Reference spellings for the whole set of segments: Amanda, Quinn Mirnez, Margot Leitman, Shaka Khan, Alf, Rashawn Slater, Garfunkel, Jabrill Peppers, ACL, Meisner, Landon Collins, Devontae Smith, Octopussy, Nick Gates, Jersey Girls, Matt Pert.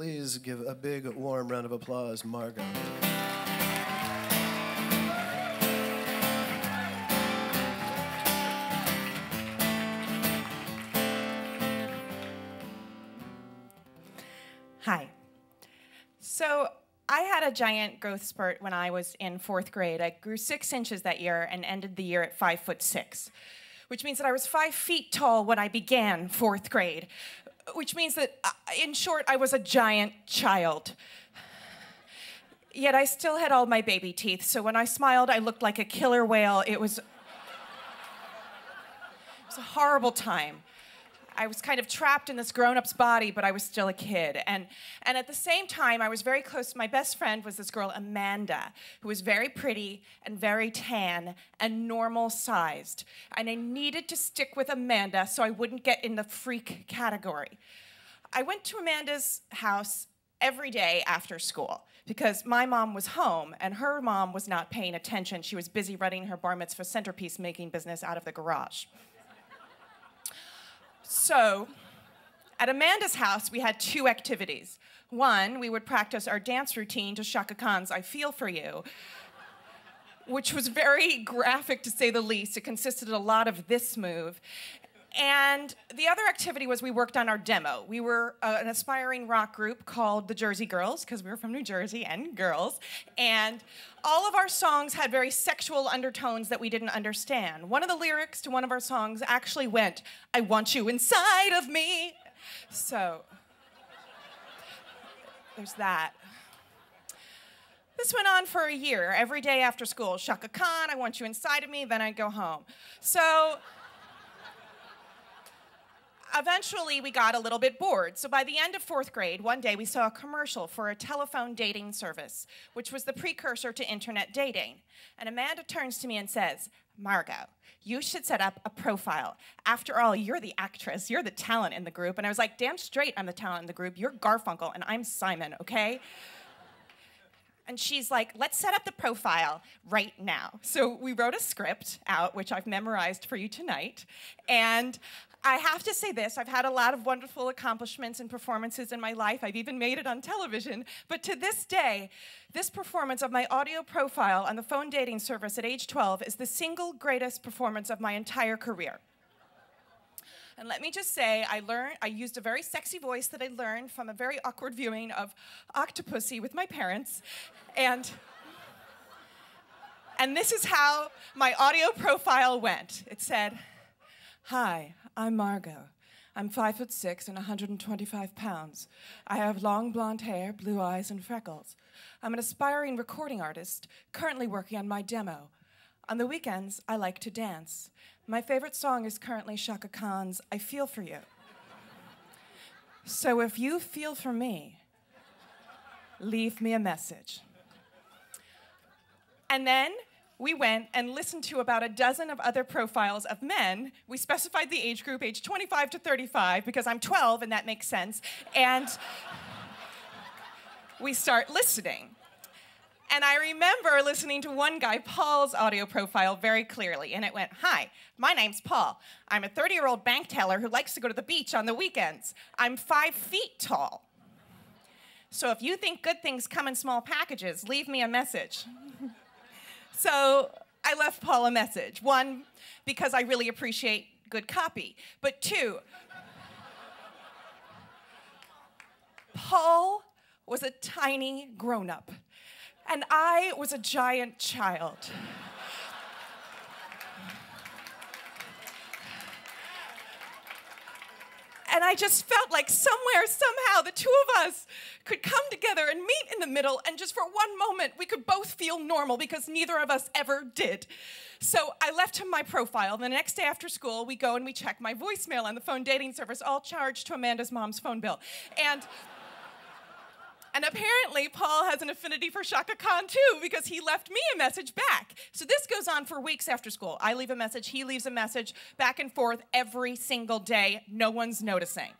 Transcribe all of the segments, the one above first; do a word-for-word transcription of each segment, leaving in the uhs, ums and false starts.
please give a big, warm round of applause, Margot. Hi. So I had a giant growth spurt when I was in fourth grade. I grew six inches that year and ended the year at five foot six, which means that I was five feet tall when I began fourth grade, which means that, uh, in short, I was a giant child. Yet I still had all my baby teeth, so when I smiled, I looked like a killer whale. It was, it was a horrible time. I was kind of trapped in this grown-up's body, but I was still a kid. And, and at the same time, I was very close. My best friend was this girl, Amanda, who was very pretty and very tan and normal-sized. And I needed to stick with Amanda so I wouldn't get in the freak category. I went to Amanda's house every day after school because my mom was home and her mom was not paying attention. She was busy running her bar mitzvah centerpiece making business out of the garage. So, at Amanda's house, we had two activities. One, we would practice our dance routine to Shaka Khan's I Feel For You, which was very graphic to say the least. It consisted of a lot of this move. And the other activity was we worked on our demo. We were uh, an aspiring rock group called the Jersey Girls, because we were from New Jersey, and girls. And all of our songs had very sexual undertones that we didn't understand. One of the lyrics to one of our songs actually went, "I want you inside of me." So, there's that. This went on for a year. Every day after school, Shaka Khan, "I want you inside of me," then I'd go home. So, eventually, we got a little bit bored. So by the end of fourth grade, one day we saw a commercial for a telephone dating service, which was the precursor to internet dating. And Amanda turns to me and says, "Margot, you should set up a profile. After all, you're the actress. You're the talent in the group." And I was like, "Damn straight I'm the talent in the group. You're Garfunkel and I'm Simon, okay?" And she's like, "Let's set up the profile right now." So we wrote a script out, which I've memorized for you tonight. And I have to say this, I've had a lot of wonderful accomplishments and performances in my life. I've even made it on television. But to this day, this performance of my audio profile on the phone dating service at age twelve is the single greatest performance of my entire career. And let me just say, I learned, I used a very sexy voice that I learned from a very awkward viewing of Octopussy with my parents. And, and this is how my audio profile went. It said, "Hi, I'm Margot. I'm five foot six and one hundred twenty-five pounds. I have long blonde hair, blue eyes, and freckles. I'm an aspiring recording artist, currently working on my demo. On the weekends, I like to dance. My favorite song is currently Shaka Khan's I Feel For You. So if you feel for me, leave me a message." And then we went and listened to about a dozen of other profiles of men. We specified the age group, age twenty-five to thirty-five, because I'm twelve and that makes sense. And we start listening. And I remember listening to one guy, Paul's audio profile, very clearly. And it went, "Hi, my name's Paul. I'm a thirty-year-old bank teller who likes to go to the beach on the weekends. I'm five feet tall. So if you think good things come in small packages, leave me a message." So I left Paul a message. One, because I really appreciate good copy. But two, Paul was a tiny grown-up, and I was a giant child. And I just felt like somewhere, somehow, the two of us could come together and meet in the middle, and just for one moment, we could both feel normal, because neither of us ever did. So I left him my profile. The next day after school, we go and we check my voicemail on the phone dating service, all charged to Amanda's mom's phone bill. And, and apparently, Paul has an affinity for Shaka Khan, too, because he left me a message back. So this goes on for weeks after school. I leave a message, he leaves a message, back and forth every single day. No one's noticing.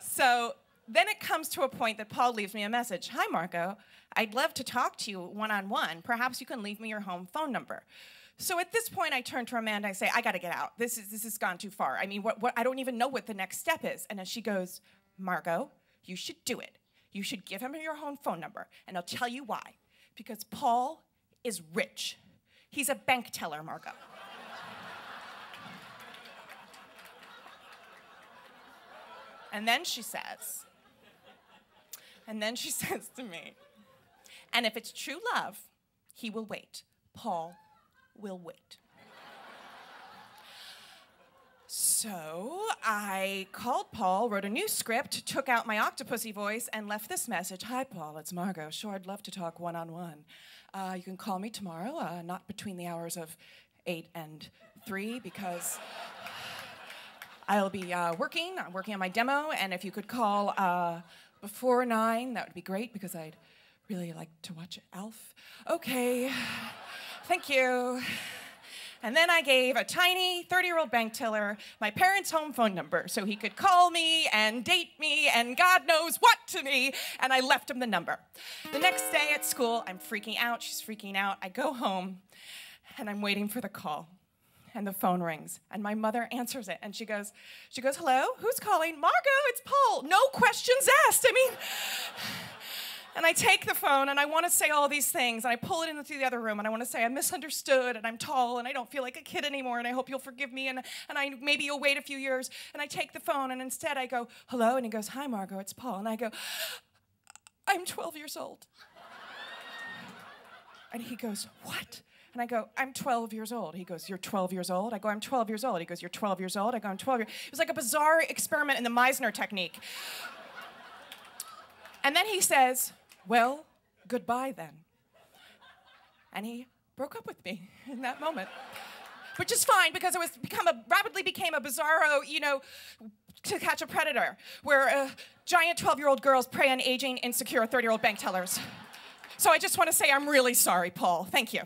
So then it comes to a point that Paul leaves me a message. "Hi, Margot. I'd love to talk to you one-on-one. Perhaps you can leave me your home phone number." So at this point, I turn to Amanda and I say, "I got to get out. This is, this has gone too far. I mean, what, what, I don't even know what the next step is." And as she goes, Margot, you should do it. You should give him your own phone number, and I'll tell you why. Because Paul is rich. He's a bank teller, Margot. And then she says, and then she says to me, and if it's true love, he will wait. Paul will wait. So I called Paul, wrote a new script, took out my Octopussy voice, and left this message. Hi, Paul, it's Margot. Sure, I'd love to talk one-on-one. Uh, you can call me tomorrow, uh, not between the hours of eight and three, because I'll be uh, working. I'm working on my demo, and if you could call uh, before nine, that would be great, because I'd really like to watch Alf. Okay, thank you. And then I gave a tiny thirty-year-old bank teller my parents' home phone number so he could call me and date me and God knows what to me, and I left him the number. The next day at school, I'm freaking out, she's freaking out. I go home, and I'm waiting for the call, and the phone rings, and my mother answers it, and she goes, she goes, hello, who's calling? Margot, it's Paul, no questions asked, I mean. And I take the phone, and I want to say all these things, and I pull it into the other room, and I want to say I misunderstood, and I'm tall, and I don't feel like a kid anymore, and I hope you'll forgive me, and, and I, maybe you'll wait a few years. And I take the phone, and instead I go, hello, and he goes, hi, Margot, it's Paul. And I go, I'm twelve years old. And he goes, what? And I go, I'm twelve years old. He goes, you're twelve years old? I go, I'm twelve years old. He goes, you're twelve years old? I go, I'm twelve years old. It was like a bizarre experiment in the Meisner technique. And then he says, well, goodbye then. And he broke up with me in that moment. Which is fine, because it was become a, rapidly became a bizarro, you know, To Catch a Predator, where uh, giant twelve-year-old girls prey on aging, insecure thirty-year-old bank tellers. So I just want to say I'm really sorry, Paul. Thank you.